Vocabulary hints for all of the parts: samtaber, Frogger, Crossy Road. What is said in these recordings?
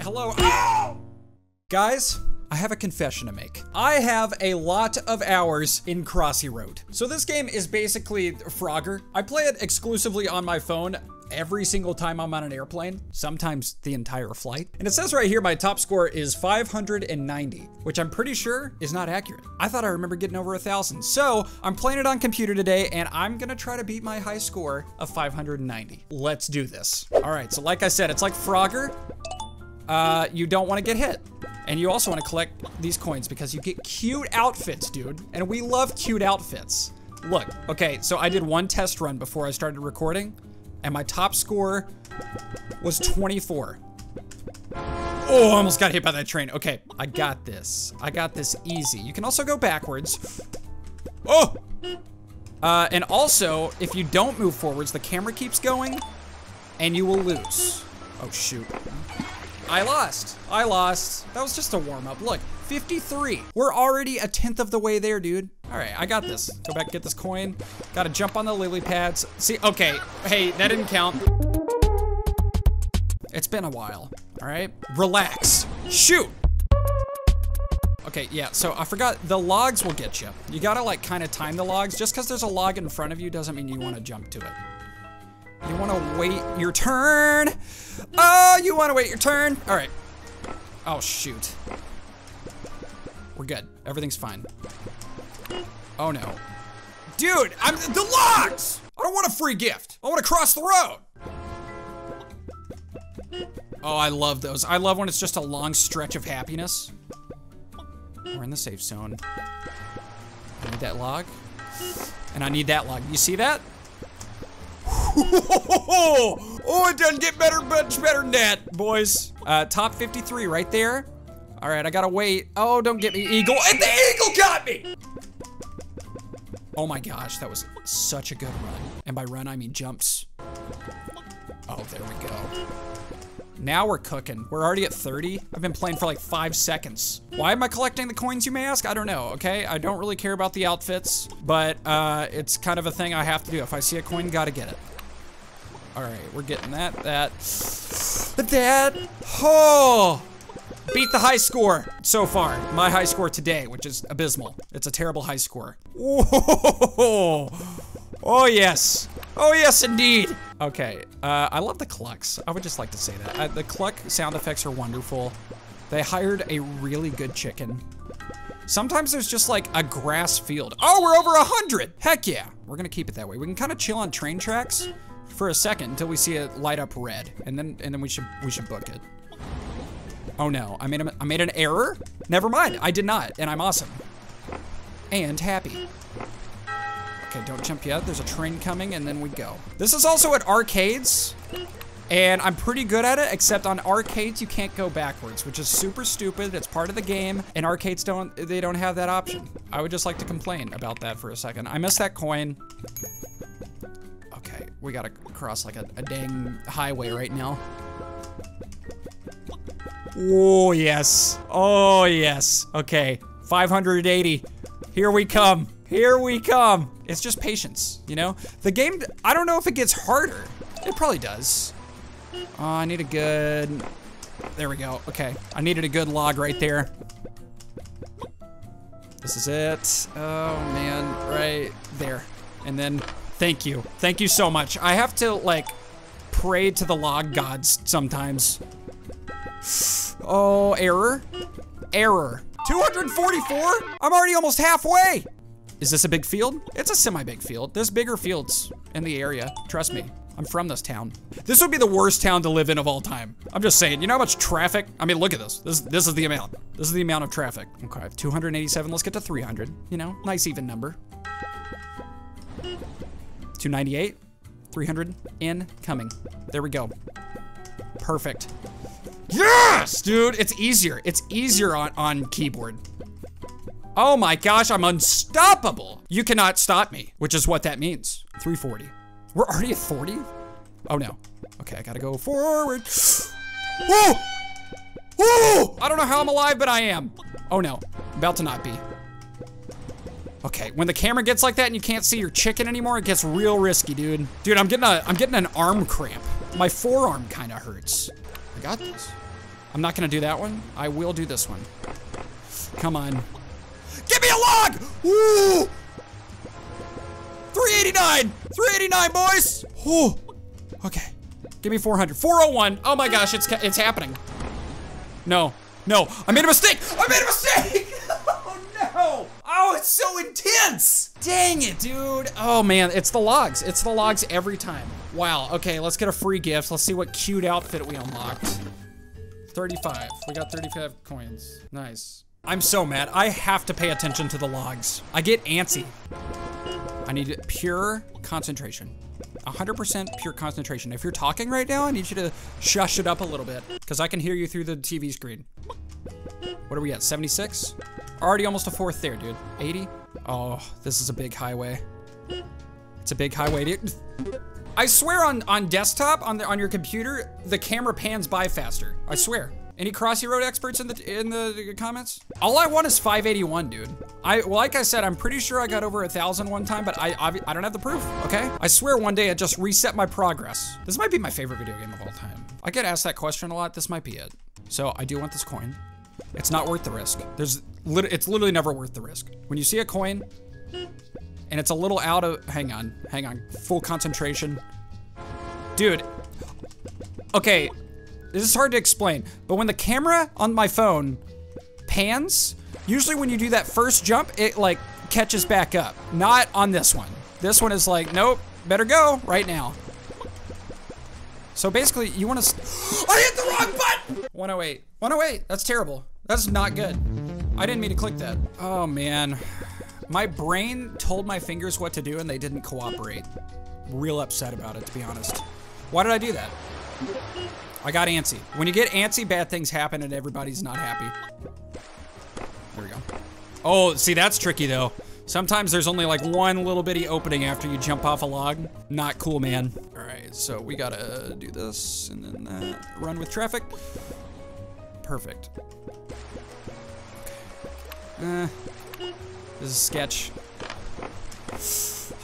Hello. Ow! Guys, I have a confession to make. I have a lot of hours in Crossy Road. So this game is basically Frogger. I play it exclusively on my phone every single time I'm on an airplane, sometimes the entire flight. And it says right here my top score is 590, which I'm pretty sure is not accurate. I thought I remember getting over 1,000. So I'm playing it on computer today and I'm gonna try to beat my high score of 590. Let's do this. All right, so like I said, it's like Frogger. You don't want to get hit. And you also want to collect these coins because you get cute outfits, dude. And we love cute outfits. Look, okay, so I did one test run before I started recording, and my top score was 24. Oh, I almost got hit by that train. Okay, I got this. I got this easy. You can also go backwards. Oh! And also, if you don't move forwards, the camera keeps going, and you will lose. Oh, shoot. I lost. That was just a warm-up. Look, 53. We're already a 1/10 of the way there, dude. All right, I got this. Go back, get this coin. Gotta jump on the lily pads. See, okay. Hey, that didn't count. It's been a while, all right? Relax. Shoot. Okay, yeah, so I forgot the logs will get you. You gotta like kind of time the logs. Just because there's a log in front of you doesn't mean you want to jump to it. You want to wait your turn. Oh, you want to wait your turn. All right. Oh, shoot. We're good. Everything's fine. Oh, no. Dude, I'm the logs. I don't want a free gift. I want to cross the road. Oh, I love those. I love when it's just a long stretch of happiness. We're in the safe zone. I need that log. And I need that log. You see that? Oh, it doesn't get better, much better than that, boys. Top 53 right there. All right, I gotta wait. Oh, don't get me, eagle. And the eagle got me! Oh my gosh, that was such a good run. And by run, I mean jumps. Oh, there we go. Now we're cooking. We're already at 30. I've been playing for like 5 seconds. Why am I collecting the coins, you may ask? I don't know, okay? I don't really care about the outfits, but it's kind of a thing I have to do. If I see a coin, gotta get it. All right, we're getting that. Oh, beat the high score so far. My high score today, which is abysmal. It's a terrible high score. Whoa. Oh, yes. Oh, yes, indeed. Okay, I love the clucks. I would just like to say that. The cluck sound effects are wonderful. They hired a really good chicken. Sometimes there's just like a grass field. Oh, we're over 100. Heck yeah. We're gonna keep it that way. We can kind of chill on train tracks for a second until we see it light up red, and then we should book it. Oh no, I made an error. Never mind, I did not, and I'm awesome and happy. Okay, don't jump yet. There's a train coming, and then we go. This is also at arcades, and I'm pretty good at it. Except on arcades, you can't go backwards, which is super stupid. It's part of the game, and arcades don't have that option. I would just like to complain about that for a second. I missed that coin. Okay, we gotta cross like a dang highway right now. Oh, yes. Oh, yes. Okay, 580. Here we come. Here we come. It's just patience, you know? The game, I don't know if it gets harder. It probably does. Oh, I need a good... There we go. Okay, I needed a good log right there. This is it. Oh, man. Right there. And then... Thank you. Thank you so much. I have to, like, pray to the log gods sometimes. Oh, error. Error. 244? I'm already almost halfway. Is this a big field? It's a semi-big field. There's bigger fields in the area. Trust me. I'm from this town. This would be the worst town to live in of all time. I'm just saying. You know how much traffic? I mean, look at this. This is the amount. This is the amount of traffic. Okay, I have 287. Let's get to 300. You know, nice even number. 298, 300, incoming. There we go. Perfect. Yes, dude, it's easier. It's easier on keyboard. Oh my gosh, I'm unstoppable. You cannot stop me, which is what that means. 340. We're already at 40? Oh no. Okay, I gotta go forward. Woo! Woo! I don't know how I'm alive, but I am. Oh no, about to not be. Okay, when the camera gets like that and you can't see your chicken anymore, it gets real risky, dude. Dude, I'm getting an arm cramp. My forearm kind of hurts. I got this. I'm not gonna do that one. I will do this one. Come on. Give me a log! Ooh! 389! 389, boys! Ooh. Okay. Give me 400. 401! Oh my gosh, it's happening. No. No. I made a mistake! I made a mistake! Oh no! Oh, it's so intense! Dang it, dude! Oh man, it's the logs. It's the logs every time. Wow, okay, let's get a free gift. Let's see what cute outfit we unlocked. 35. We got 35 coins. Nice. I'm so mad. I have to pay attention to the logs. I get antsy. I need pure concentration. 100% pure concentration. If you're talking right now, I need you to shush it up a little bit because I can hear you through the TV screen. What are we at? 76? Already almost a fourth there, dude. 80? Oh, this is a big highway. It's a big highway, dude. I swear on desktop, on your computer, the camera pans by faster. I swear. Any Crossy Road experts in the comments? All I want is 581, dude. Like I said, I'm pretty sure I got over 1,000 one time, but I don't have the proof, okay? I swear one day I just reset my progress. This might be my favorite video game of all time. I get asked that question a lot. This might be it. So I do want this coin. It's not worth the risk. It's literally never worth the risk. When you see a coin, and it's a little out of, hang on, full concentration. Dude, okay, this is hard to explain, but when the camera on my phone pans, usually when you do that first jump, it like catches back up. Not on this one. This one is like, nope, better go right now. So basically you wanna, I hit the wrong button! 108, 108, that's terrible. That's not good. I didn't mean to click that. Oh man. My brain told my fingers what to do and they didn't cooperate. Real upset about it, to be honest. Why did I do that? I got antsy. When you get antsy, bad things happen and everybody's not happy. There we go. Oh, see, that's tricky though. Sometimes there's only like one little bitty opening after you jump off a log. Not cool, man. All right, so we gotta do this and then that. Run with traffic. Perfect. Okay. This is sketch.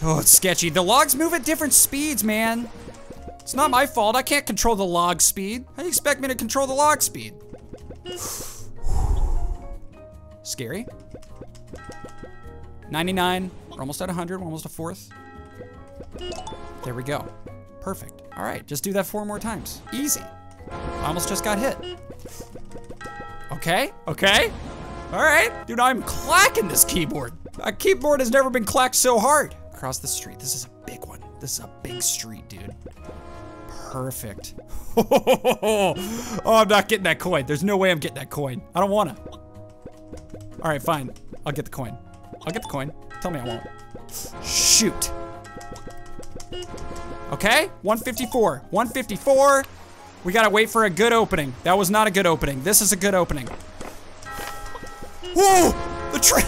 Oh, it's sketchy. The logs move at different speeds, man. It's not my fault. I can't control the log speed. How do you expect me to control the log speed? Scary. 99. We're almost at 100. We're almost a fourth. There we go. Perfect. All right, just do that 4 more times. Easy. I almost just got hit. Okay, okay. All right, dude, I'm clacking this keyboard. A keyboard has never been clacked so hard. Across the street, this is a big one. This is a big street, dude. Perfect. Oh, I'm not getting that coin. There's no way I'm getting that coin. I don't wanna. All right, fine, I'll get the coin. I'll get the coin, tell me I won't. Shoot. Okay, 154, 154. We gotta wait for a good opening. That was not a good opening. This is a good opening. Whoa! The train!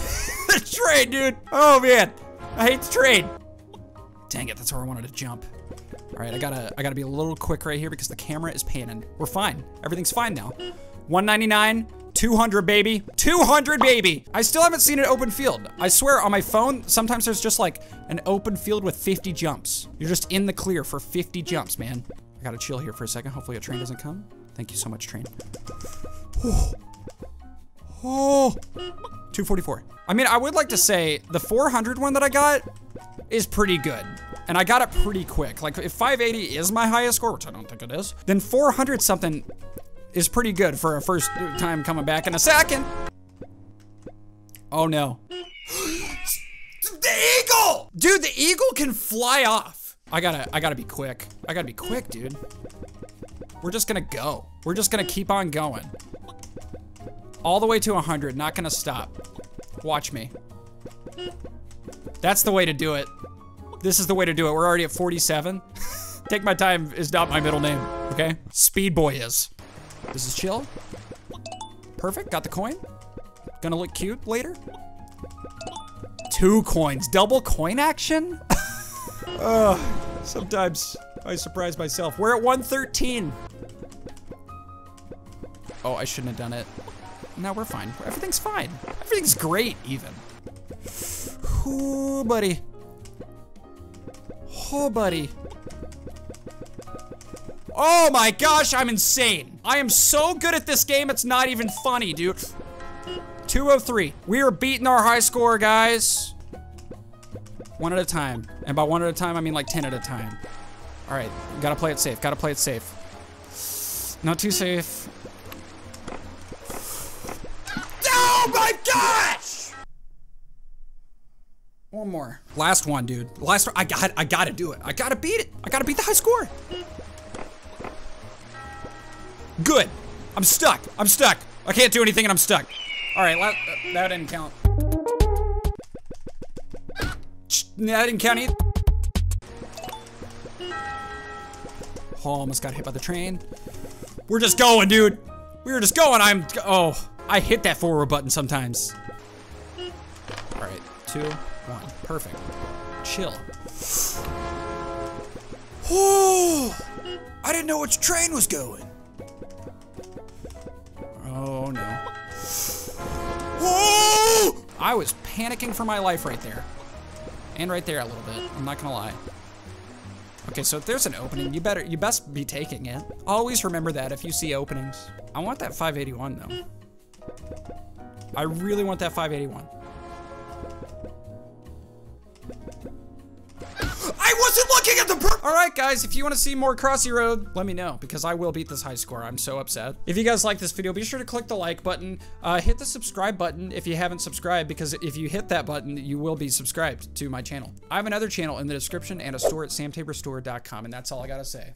The train, dude! Oh, man. I hate the train. Dang it, that's where I wanted to jump. All right, I gotta be a little quick right here because the camera is panning. We're fine. Everything's fine now. 199, 200, baby. 200, baby! I still haven't seen an open field. I swear, on my phone, sometimes there's just like an open field with 50 jumps. You're just in the clear for 50 jumps, man. I gotta chill here for a second. Hopefully a train doesn't come. Thank you so much, train. Whoa. Oh, 244. I mean, I would like to say the 400 one that I got is pretty good. And I got it pretty quick. Like if 580 is my highest score, which I don't think it is, then 400 something is pretty good for a first time coming back in a second. Oh no. The eagle! Dude, the eagle can fly off. I gotta be quick. I gotta be quick, dude. We're just gonna go. We're just gonna keep on going. All the way to 100, not gonna stop. Watch me. That's the way to do it. This is the way to do it. We're already at 47. Take my time is not my middle name, okay? Speed Boy is. This is chill. Perfect, got the coin. Gonna look cute later. 2 coins, double coin action? Sometimes I surprise myself. We're at 113. Oh, I shouldn't have done it. No, we're fine. Everything's fine. Everything's great, even. Ooh, buddy. Oh, buddy. Oh my gosh, I'm insane. I am so good at this game, it's not even funny, dude. 203. We are beating our high score, guys. One at a time. And by one at a time, I mean like 10 at a time. All right, gotta play it safe, gotta play it safe. Not too safe. Oh my gosh! One more. Last one, dude. Last one. I gotta do it. I gotta beat it. I gotta beat the high score. Good. I'm stuck. I'm stuck. I can't do anything and I'm stuck. All right, that didn't count. That didn't count either. Oh, almost got hit by the train. We're just going, dude. We're just going. I hit that forward button sometimes. All right, 2, 1, perfect. Chill. Oh, I didn't know which train was going. Oh no. Whoa! I was panicking for my life right there. And right there a little bit, I'm not gonna lie. Okay, so if there's an opening, you best be taking it. Always remember that if you see openings. I want that 581 though. I really want that 581. I wasn't looking at the per- All right, guys, if you want to see more Crossy Road, let me know, because I will beat this high score. I'm so upset. If you guys like this video, be sure to click the like button. Hit the subscribe button if you haven't subscribed, because if you hit that button, you will be subscribed to my channel. I have another channel in the description and a store at samtaberstore.com, and that's all I got to say.